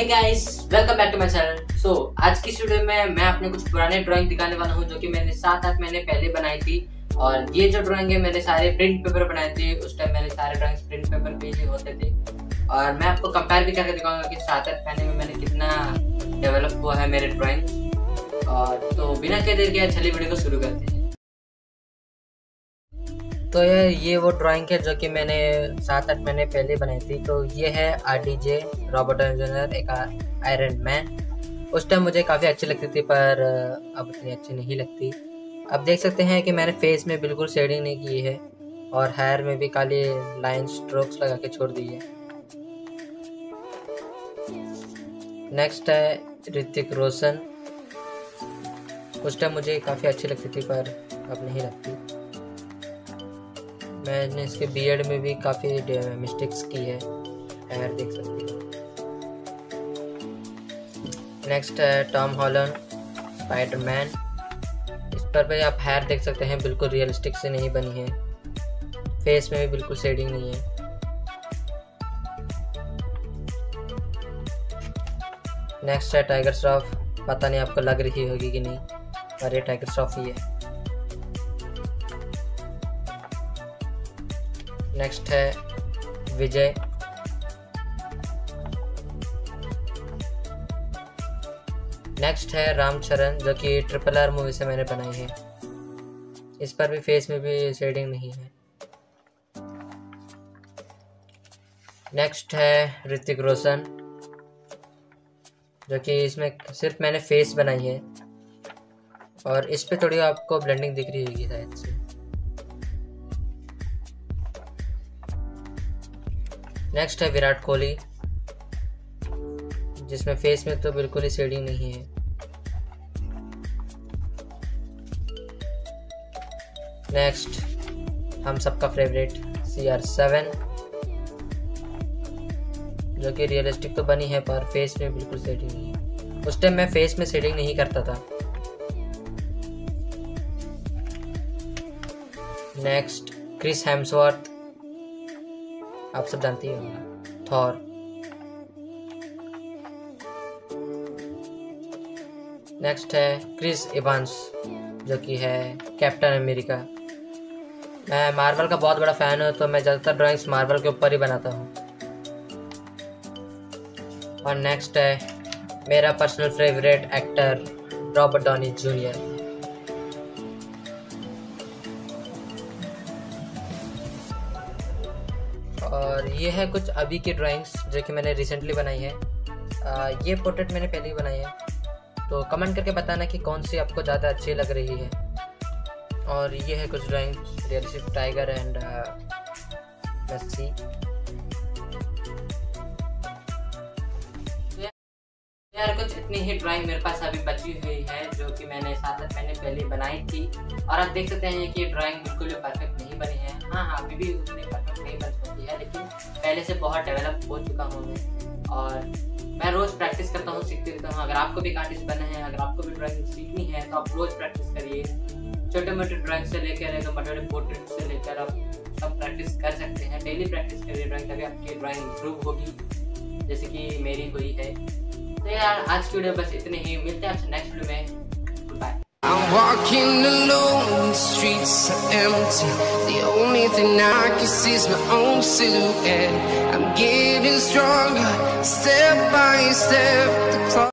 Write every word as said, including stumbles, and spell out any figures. Hey guys, welcome back to my channel. So, आज की video में मैं आपने कुछ पुराने ड्राइंग दिखाने वाला हूँ जो कि मैंने सात आठ महीने पहले बनाई थी। और ये जो ड्राइंग है मैंने सारे प्रिंट पेपर बनाए थे। उस टाइम मेरे सारे ड्राइंग्स प्रिंट पेपर पे ही होते थे और मैं आपको कंपेयर भी करके दिखाऊंगा कि सात आठ महीने में मैंने कितना डेवलप हुआ है मेरे ड्राइंग। और तो बिना कह देर के चलिए वीडियो को शुरू करते हैं। तो ये ये वो ड्राइंग है जो कि मैंने सात आठ महीने पहले बनाई थी। तो ये है आरडीजे रॉबर्ट डाउनी जूनियर एक आयरन मैन। उस टाइम मुझे काफ़ी अच्छी लगती थी पर अब उतनी अच्छी नहीं लगती। अब देख सकते हैं कि मैंने फेस में बिल्कुल शेडिंग नहीं की है और हेयर में भी काली लाइन स्ट्रोक्स लगा के छोड़ दी है। नेक्स्ट है ऋतिक रोशन। उस टाइम मुझे काफ़ी अच्छी लगती थी पर अब नहीं लगती। मैंने इसके बीयर्ड में भी काफ़ी मिस्टेक्स की है, हेयर देख सकते हैं। नेक्स्ट है टॉम हॉलैंड स्पाइडरमैन। इस पर भी आप हेयर देख सकते हैं बिल्कुल रियलिस्टिक से नहीं बनी है। फेस में भी बिल्कुल शेडिंग नहीं है। नेक्स्ट है टाइगर श्रॉफ। पता नहीं आपको लग रही होगी कि नहीं पर ये टाइगर श्रॉफ ही है। नेक्स्ट है विजय। नेक्स्ट है राम चरण जो कि ट्रिपल आर मूवी से मैंने बनाई है। इस पर भी फेस में भी शेडिंग नहीं है। नेक्स्ट है ऋतिक रोशन जो कि इसमें सिर्फ मैंने फेस बनाई है और इस पे थोड़ी आपको ब्लेंडिंग दिख रही होगी शायद से। नेक्स्ट है विराट कोहली जिसमें फेस में तो बिल्कुल ही शेडिंग नहीं है। नेक्स्ट हम सबका फेवरेट सी आर सेवन जो कि रियलिस्टिक तो बनी है पर फेस में बिल्कुल शेडिंग नहीं है। उस टाइम मैं फेस में शेडिंग नहीं करता था। नेक्स्ट क्रिस हेम्सवर्थ, आप सब जानते ही होंगे, थॉर। नेक्स्ट है क्रिस एवंस जो कि है कैप्टन अमेरिका। मैं मार्वल का बहुत बड़ा फैन हूँ तो मैं ज़्यादातर ड्राइंग्स मार्वल के ऊपर ही बनाता हूँ। और नेक्स्ट है मेरा personal favourite actor Robert Downey Junior. और ये है कुछ अभी की ड्राइंग्स जो कि मैंने रिसेंटली बनाई है। आ, ये पोर्ट्रेट मैंने पहले ही बनाई है। तो कमेंट करके बताना कि कौन सी आपको ज़्यादा अच्छी लग रही है। और ये है कुछ ड्राइंग्स रियलिस्टिक टाइगर एंड लस्सी। यार कुछ इतनी ही ड्राइंग मेरे पास अभी बची हुई है जो कि मैंने सात आठ महीने पहले बनाई थी। और आप देख सकते हैं कि ड्राइंग बिल्कुल भी परफेक्ट नहीं बनी है। हाँ हाँ अभी भी उतनी परफेक्ट नहीं बन सकती है लेकिन पहले से बहुत डेवलप हो चुका हूँ मैं। और मैं रोज़ प्रैक्टिस करता हूँ, सीखते रहता हूँ। अगर आपको भी आर्टिस्ट बनना है, अगर आपको भी ड्राइंग सीखनी है तो आप रोज़ प्रैक्टिस करिए। छोटे मोटे ड्राइंग से लेकर तो बड़े बड़े पोर्ट्रेट से लेकर आप सब प्रैक्टिस कर सकते हैं। डेली प्रैक्टिस करिए ड्राइंग, तभी आपकी ड्राइंग इम्प्रूव होगी जैसे कि मेरी हुई है। तो यार आज की वीडियो बस इतने ही। मिलते हैं आपसे नेक्स्ट वीडियो में। I'm walking alone, the streets are empty. The only thing I can see is my own silhouette. I'm getting stronger, step by step.